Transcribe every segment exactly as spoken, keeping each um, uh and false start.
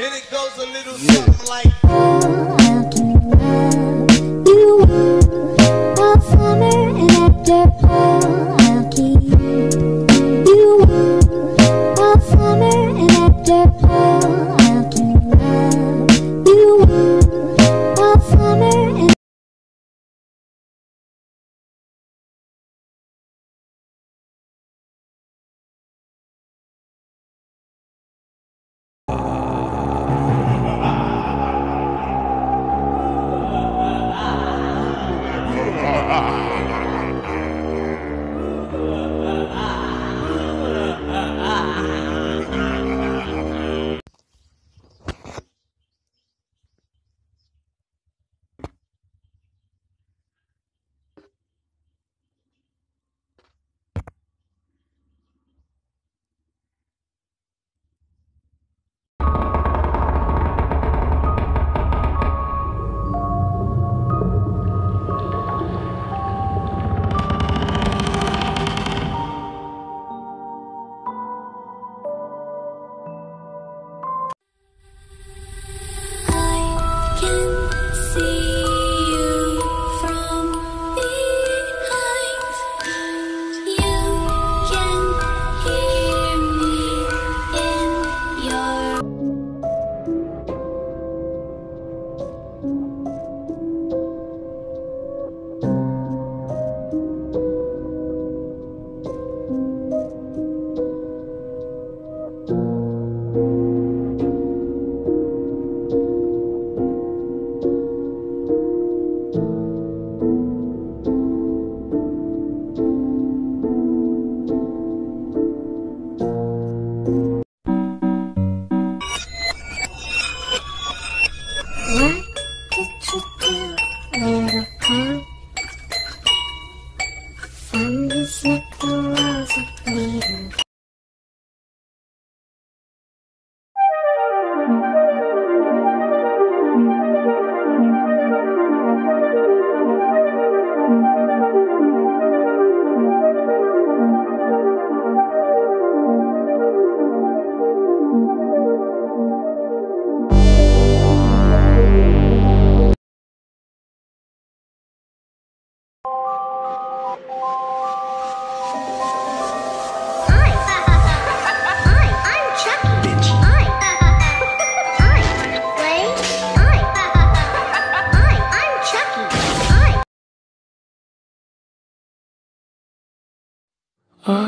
And it goes a little something like, oh, how can I love you all, all summer and after fall? I'll keep you all, all summer and after fall. How can I love you all, all summer and I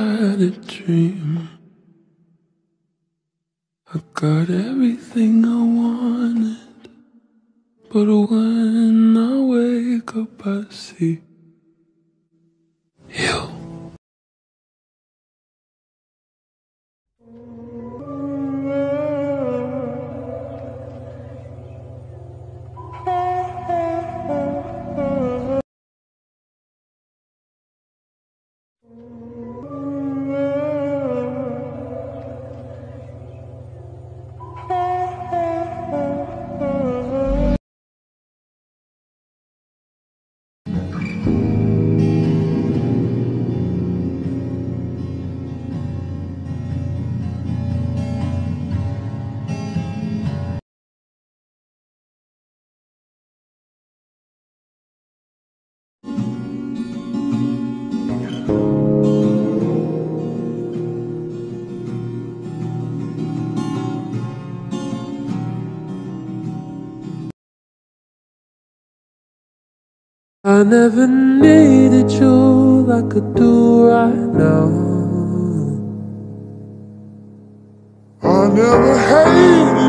had a dream. I got everything I wanted, but when I wake up I see you. I never needed you like I do right now. I never hated